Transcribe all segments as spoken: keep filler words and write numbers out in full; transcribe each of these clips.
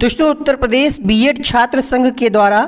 दोस्तों उत्तर प्रदेश बीएड छात्र संघ के द्वारा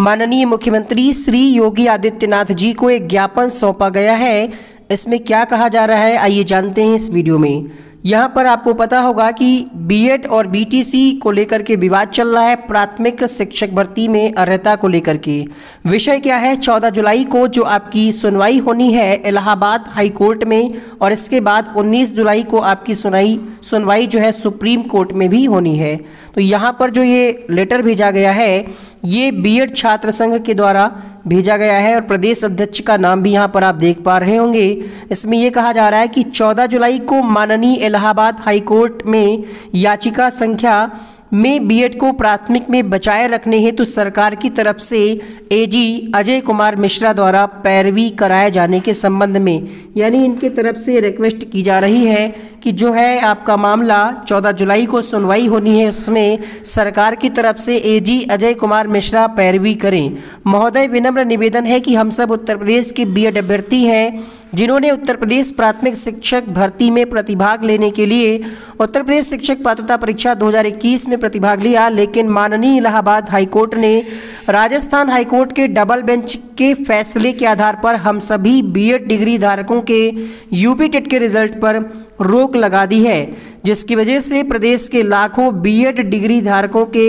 माननीय मुख्यमंत्री श्री योगी आदित्यनाथ जी को एक ज्ञापन सौंपा गया है। इसमें क्या कहा जा रहा है आइए जानते हैं इस वीडियो में। यहाँ पर आपको पता होगा कि बीएड और बीटीसी को लेकर के विवाद चल रहा है, प्राथमिक शिक्षक भर्ती में अर्हता को लेकर के। विषय क्या है, चौदह जुलाई को जो आपकी सुनवाई होनी है इलाहाबाद हाई कोर्ट में, और इसके बाद उन्नीस जुलाई को आपकी सुनवाई सुनवाई जो है सुप्रीम कोर्ट में भी होनी है। तो यहाँ पर जो ये लेटर भेजा गया है ये बीएड छात्र संघ के द्वारा भेजा गया है, और प्रदेश अध्यक्ष का नाम भी यहाँ पर आप देख पा रहे होंगे। इसमें यह कहा जा रहा है कि चौदह जुलाई को माननीय इलाहाबाद हाई कोर्ट में याचिका संख्या में बीएड को प्राथमिक में बचाए रखने हेतु तो सरकार की तरफ से एजी अजय कुमार मिश्रा द्वारा पैरवी कराए जाने के संबंध में, यानी इनके तरफ से रिक्वेस्ट की जा रही है कि जो है आपका मामला चौदह जुलाई को सुनवाई होनी है, उसमें सरकार की तरफ से एजी अजय कुमार मिश्रा पैरवी करें। महोदय, विनम्र निवेदन है कि हम सब उत्तर प्रदेश के बीएड अभ्यर्थी हैं जिन्होंने उत्तर प्रदेश प्राथमिक शिक्षक भर्ती में प्रतिभाग लेने के लिए उत्तर प्रदेश शिक्षक पात्रता परीक्षा दो हज़ार इक्कीस में प्रतिभाग लिया, लेकिन माननीय इलाहाबाद हाईकोर्ट ने राजस्थान हाईकोर्ट के डबल बेंच के फैसले के आधार पर हम सभी बीएड डिग्री धारकों के यूपीटेट के रिजल्ट पर रोक लगा दी है, जिसकी वजह से प्रदेश के लाखों बीएड डिग्री धारकों के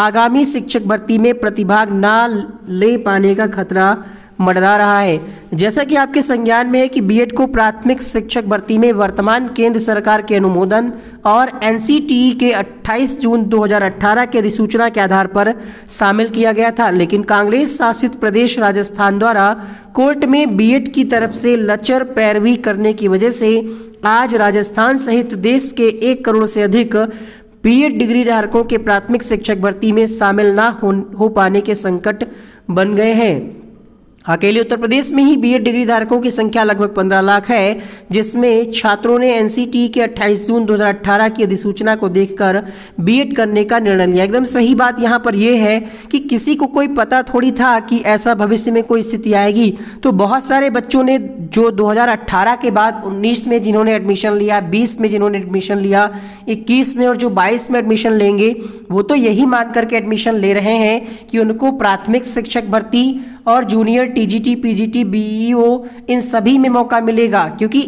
आगामी शिक्षक भर्ती में प्रतिभाग ना ले पाने का खतरा मंडरा रहा है। जैसा कि आपके संज्ञान में है कि बीएड को प्राथमिक शिक्षक भर्ती में वर्तमान केंद्र सरकार के अनुमोदन और एनसीटीई के अट्ठाईस जून दो हज़ार अठारह के अधिसूचना के आधार पर शामिल किया गया था, लेकिन कांग्रेस शासित प्रदेश राजस्थान द्वारा कोर्ट में बीएड की तरफ से लचर पैरवी करने की वजह से आज राजस्थान सहित देश के एक करोड़ से अधिक बीएड डिग्री धारकों के प्राथमिक शिक्षक भर्ती में शामिल ना हो, हो पाने के संकट बन गए हैं। अकेले उत्तर प्रदेश में ही बीएड डिग्री धारकों की संख्या लगभग पंद्रह लाख है, जिसमें छात्रों ने एनसीटीई के अट्ठाईस जून दो हज़ार अठारह की अधिसूचना को देखकर बीएड करने का निर्णय लिया। एकदम सही बात यहाँ पर यह है कि किसी को कोई पता थोड़ी था कि ऐसा भविष्य में कोई स्थिति आएगी। तो बहुत सारे बच्चों ने जो दो हज़ार अठारह के बाद उन्नीस में जिन्होंने एडमिशन लिया, बीस में जिन्होंने एडमिशन लिया, इक्कीस में, और जो बाईस में एडमिशन लेंगे वो तो यही मान करके एडमिशन ले रहे हैं कि उनको प्राथमिक शिक्षक भर्ती और जूनियर टीजीटी, पीजीटी, बीईओ इन सभी में मौका मिलेगा, क्योंकि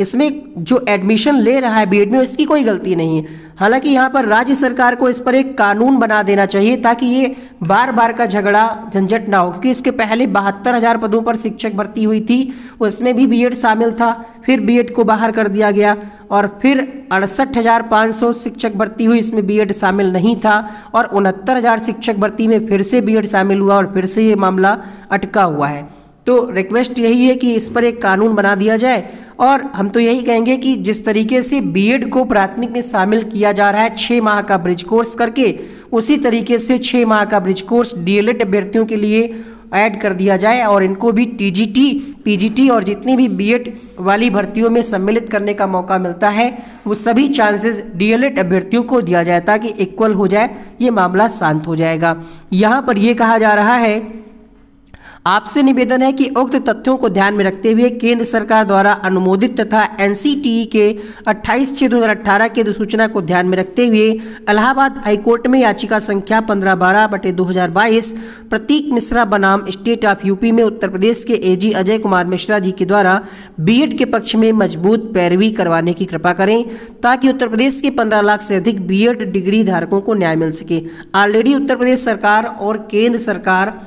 इसमें जो एडमिशन ले रहा है बीएड में उसकी कोई गलती नहीं है। हालांकि यहाँ पर राज्य सरकार को इस पर एक कानून बना देना चाहिए ताकि ये बार बार का झगड़ा झंझट ना हो, क्योंकि इसके पहले बहत्तर हज़ार पदों पर शिक्षक भर्ती हुई थी, उसमें भी बीएड शामिल था, फिर बीएड को बाहर कर दिया गया, और फिर अड़सठ हज़ार पाँच सौ शिक्षक भर्ती हुई, इसमें बीएड शामिल नहीं था, और उनहत्तर हज़ार शिक्षक भर्ती में फिर से बीएड शामिल हुआ, और फिर से ये मामला अटका हुआ है। तो रिक्वेस्ट यही है कि इस पर एक कानून बना दिया जाए, और हम तो यही कहेंगे कि जिस तरीके से बीएड को प्राथमिक में शामिल किया जा रहा है छः माह का ब्रिज कोर्स करके, उसी तरीके से छः माह का ब्रिज कोर्स डीएलएड अभ्यर्थियों के लिए ऐड कर दिया जाए, और इनको भी टीजीटी, पीजीटी और जितनी भी बीएड वाली भर्तियों में सम्मिलित करने का मौका मिलता है वो सभी चांसेस डीएलएड अभ्यर्थियों को दिया जाए ताकि इक्वल हो जाए, ये मामला शांत हो जाएगा। यहाँ पर यह कहा जा रहा है, आपसे निवेदन है कि उक्त तथ्यों को ध्यान में रखते हुए केंद्र सरकार द्वारा अनुमोदित तथा एनसीटीई के अट्ठाईस छः दो हज़ार अठारह की अधिसूचना को ध्यान में रखते हुए इलाहाबाद हाईकोर्ट में याचिका संख्या पंद्रह बारह बटे दो हज़ार बाईस प्रतीक मिश्रा बनाम स्टेट ऑफ यूपी में उत्तर प्रदेश के एजी अजय कुमार मिश्रा जी के द्वारा बीएड के पक्ष में मजबूत पैरवी करवाने की कृपा करें ताकि उत्तर प्रदेश के पंद्रह लाख से अधिक बीएड डिग्री धारकों को न्याय मिल सके। ऑलरेडी उत्तर प्रदेश सरकार और केंद्र सरकार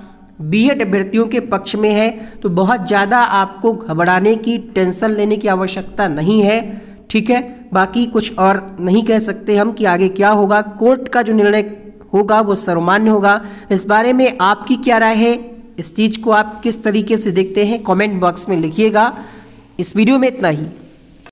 बीएड अभ्यर्थियों के पक्ष में है, तो बहुत ज़्यादा आपको घबराने की, टेंशन लेने की आवश्यकता नहीं है, ठीक है। बाकी कुछ और नहीं कह सकते हम कि आगे क्या होगा, कोर्ट का जो निर्णय होगा वो सर्वमान्य होगा। इस बारे में आपकी क्या राय है, इस चीज़ को आप किस तरीके से देखते हैं, कमेंट बॉक्स में लिखिएगा। इस वीडियो में इतना ही।